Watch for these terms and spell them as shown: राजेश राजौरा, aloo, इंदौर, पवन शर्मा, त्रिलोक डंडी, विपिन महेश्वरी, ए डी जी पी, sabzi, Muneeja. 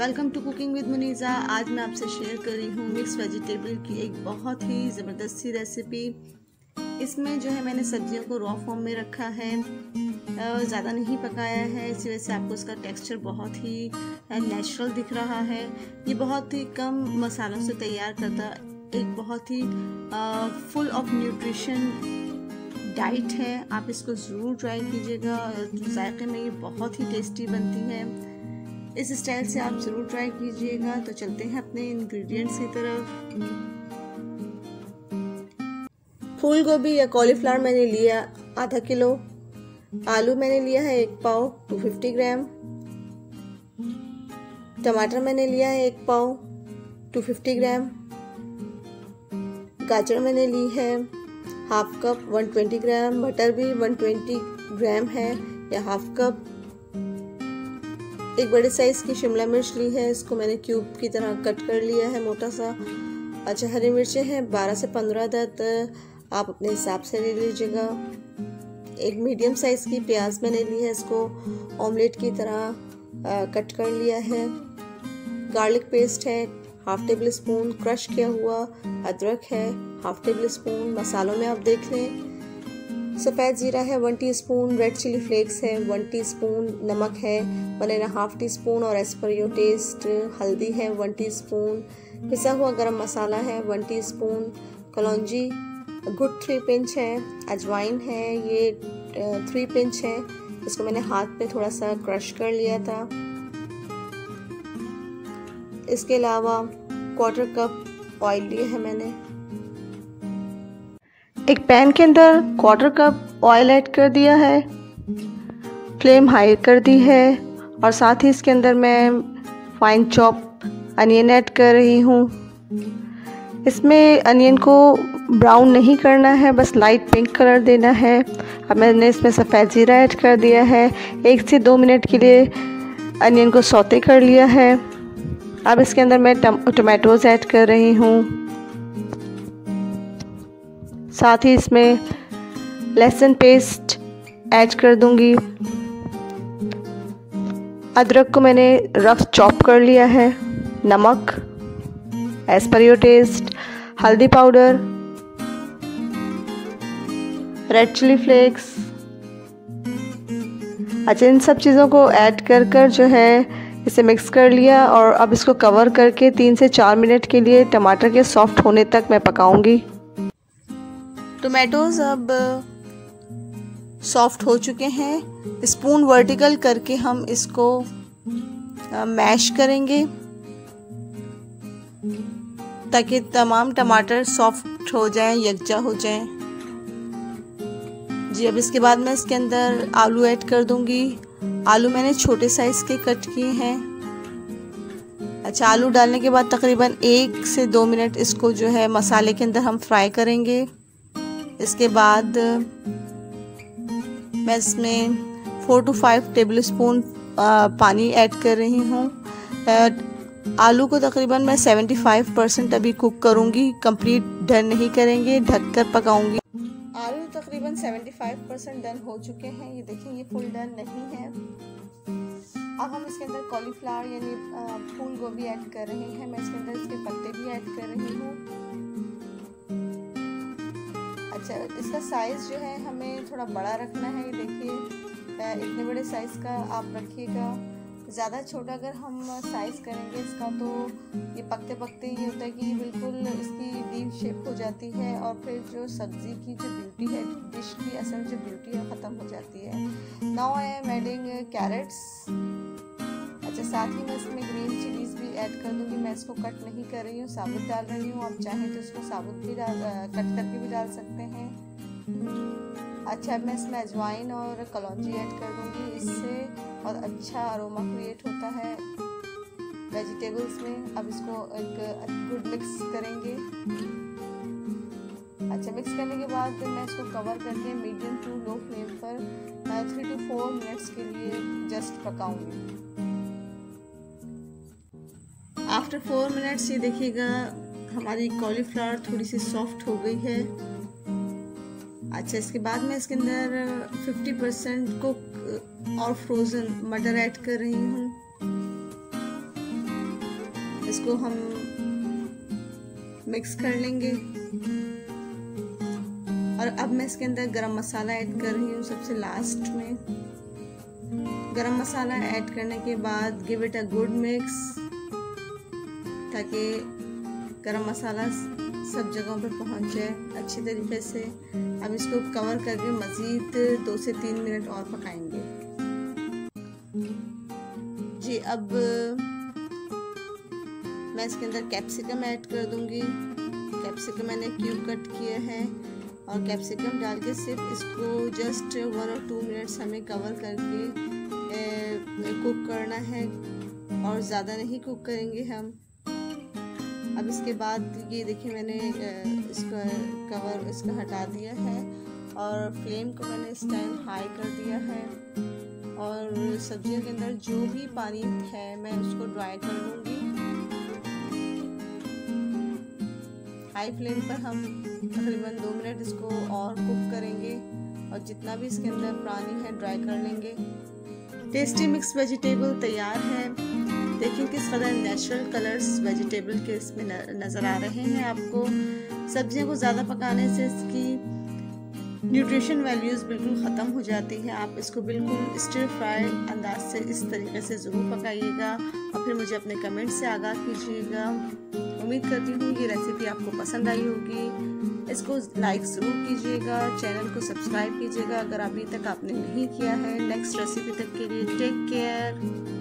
Welcome to cooking with Muniza. आज मैं आपसे शेयर कर रही हूँ मिक्स वेजिटेबल की एक बहुत ही ज़बरदस्त सी रेसिपी। इसमें जो है मैंने सब्जियों को रॉ फॉर्म में रखा है, ज़्यादा नहीं पकाया है, इसी वजह से आपको इसका टेक्सचर बहुत ही नेचुरल दिख रहा है। ये बहुत ही कम मसालों से तैयार करता एक बहुत ही फुल ऑफ न्यूट्रिशन डाइट है। आप इसको ज़रूर ट्राई कीजिएगा, जायके में ये बहुत ही टेस्टी बनती है। इस स्टाइल से आप ज़रूर ट्राई कीजिएगा। तो चलते हैं अपने इंग्रेडिएंट्स की तरफ। फूल गोभी या कॉलीफ्लावर मैंने लिया आधा किलो, आलू मैंने लिया है एक पाव 250 ग्राम, टमाटर मैंने लिया है एक पाव 250 ग्राम, गाजर मैंने ली है हाफ कप 120 ग्राम, मटर भी 120 ग्राम है या हाफ कप। एक बड़े साइज़ की शिमला मिर्च ली है, इसको मैंने क्यूब की तरह कट कर लिया है मोटा सा। अच्छा, हरी मिर्चें हैं 12 से 15 दात, आप अपने हिसाब से ले लीजिएगा। एक मीडियम साइज़ की प्याज मैंने ली है, इसको ऑमलेट की तरह कट कर लिया है। गार्लिक पेस्ट है हाफ टेबल स्पून, क्रश किया हुआ अदरक है हाफ टेबल स्पून। मसालों में आप देख लें, सफ़ेद जीरा है 1 टीस्पून, रेड चिली फ्लेक्स है 1 टीस्पून, नमक है 1.5 टीस्पून और एज पर योर टेस्ट हल्दी है 1 टीस्पून, पिसा हुआ गरम मसाला है 1 टीस्पून, कलौंजी गुड 3 पिंच है, अजवाइन है ये 3 पिंच है, इसको मैंने हाथ पे थोड़ा सा क्रश कर लिया था। इसके अलावा 1/4 कप ऑयल लिए है मैंने। एक पैन के अंदर 1/4 कप ऑयल ऐड कर दिया है, फ्लेम हाई कर दी है और साथ ही इसके अंदर मैं फाइन चॉप अनियन ऐड कर रही हूँ। इसमें अनियन को ब्राउन नहीं करना है, बस लाइट पिंक कलर देना है। अब मैंने इसमें सफ़ेद ज़ीरा ऐड कर दिया है, 1 से 2 मिनट के लिए अनियन को सौते कर लिया है। अब इसके अंदर मैं टोमेटोज़ ऐड कर रही हूँ, साथ ही इसमें लहसुन पेस्ट ऐड कर दूँगी। अदरक को मैंने रफ चॉप कर लिया है, नमक एज पर योर टेस्ट, हल्दी पाउडर, रेड चिली फ्लेक्स। अच्छा, इन सब चीज़ों को ऐड कर जो है इसे मिक्स कर लिया और अब इसको कवर करके 3 से 4 मिनट के लिए टमाटर के सॉफ्ट होने तक मैं पकाऊंगी। टोमेटोज़ अब सॉफ्ट हो चुके हैं, स्पून वर्टिकल करके हम इसको मैश करेंगे ताकि तमाम टमाटर सॉफ्ट हो जाएं, यकजा हो जाएं। जी, अब इसके बाद मैं इसके अंदर आलू ऐड कर दूंगी। आलू मैंने छोटे साइज़ के कट किए हैं। अच्छा, आलू डालने के बाद तकरीबन 1 से 2 मिनट इसको जो है मसाले के अंदर हम फ्राई करेंगे। इसके बाद मैं इसमें 4 से 5 टेबल स्पून पानी ऐड कर रही हूँ। आलू को तकरीबन मैं 75% अभी कुक करूँगी, कंप्लीट डन नहीं करेंगे, ढककर पकाऊँगी। आलू तकरीबन 75% डन हो चुके हैं, ये देखिए ये फुल डन नहीं है। अब हम इसके अंदर कॉलीफ्लावर यानी फूल गोभी ऐड कर रहे हैं। मैं इसके अंदर इसके पत्ते भी ऐड कर रही हूँ। अच्छा, इसका साइज़ जो है हमें थोड़ा बड़ा रखना है, ये देखिए इतने बड़े साइज़ का आप रखिएगा। ज़्यादा छोटा अगर हम साइज़ करेंगे इसका तो ये पकते पकते ये होता है कि ये बिल्कुल इसकी डीप शेप हो जाती है और फिर जो सब्ज़ी की जो ब्यूटी है, डिश की असल जो ब्यूटी है, ख़त्म हो जाती है। Now I am adding carrots. अच्छा, साथ ही मैं इसमें ग्रीन चिलीज़ भी ऐड कर दूँगी। मैं इसको कट नहीं कर रही हूँ, साबुत डाल रही हूँ। आप चाहें तो इसको साबुत भी कट करके भी डाल सकते हैं। अच्छा, मैं इसमें अजवाइन और कलौंजी ऐड कर दूँगी, इससे और अच्छा अरोमा क्रिएट होता है वेजिटेबल्स में। अब इसको एक गुड मिक्स करेंगे। अच्छा, मिक्स करने के बाद मैं इसको कवर करके मीडियम टू लो फ्लेम पर 3 से 4 मिनट्स के लिए जस्ट पकाऊंगी। आफ्टर 4 मिनट्स ये देखिएगा हमारी कॉलीफ्लावर थोड़ी सी सॉफ्ट हो गई है। अच्छा, इसके बाद मैं इसके अंदर 50% कुक और फ्रोज़न मटर ऐड कर रही हूँ। इसको हम मिक्स कर लेंगे। और अब मैं इसके अंदर गरम मसाला ऐड कर रही हूँ सबसे लास्ट में। गरम मसाला ऐड करने के बाद give it a good mix, ताकि गरम मसाला सब जगहों पर पहुँच जाए अच्छे तरीके से। अब इसको कवर करके मज़ीद 2 से 3 मिनट और पकाएंगे जी। अब मैं इसके अंदर कैप्सिकम ऐड कर दूंगी। कैप्सिकम मैंने क्यूब कट किया है और कैप्सिकम डाल के सिर्फ इसको जस्ट 1 और 2 मिनट्स हमें कवर करके कुक करना है, और ज़्यादा नहीं कुक करेंगे हम। अब इसके बाद ये देखिए मैंने इसका कवर इसका हटा दिया है और फ्लेम को मैंने इस टाइम हाई कर दिया है। और सब्जियों के अंदर जो भी पानी है मैं उसको ड्राई कर लूँगी। हाई फ्लेम पर हम तकरीबन 2 मिनट इसको और कुक करेंगे और जितना भी इसके अंदर पानी है ड्राई कर लेंगे। टेस्टी मिक्स वेजिटेबल तैयार है। देखिए किस कदर नेचुरल कलर्स वेजिटेबल के इसमें नज़र आ रहे हैं आपको। सब्जियों को ज़्यादा पकाने से इसकी न्यूट्रिशन वैल्यूज़ बिल्कुल ख़त्म हो जाती है। आप इसको बिल्कुल स्टर फ्राई अंदाज से इस तरीके से ज़रूर पकाइएगा और फिर मुझे अपने कमेंट से आगाह कीजिएगा। उम्मीद करती हूँ ये रेसिपी आपको पसंद आई होगी। इसको लाइक ज़रूर कीजिएगा, चैनल को सब्सक्राइब कीजिएगा अगर अभी तक आपने नहीं किया है। नेक्स्ट रेसिपी तक के लिए टेक केयर।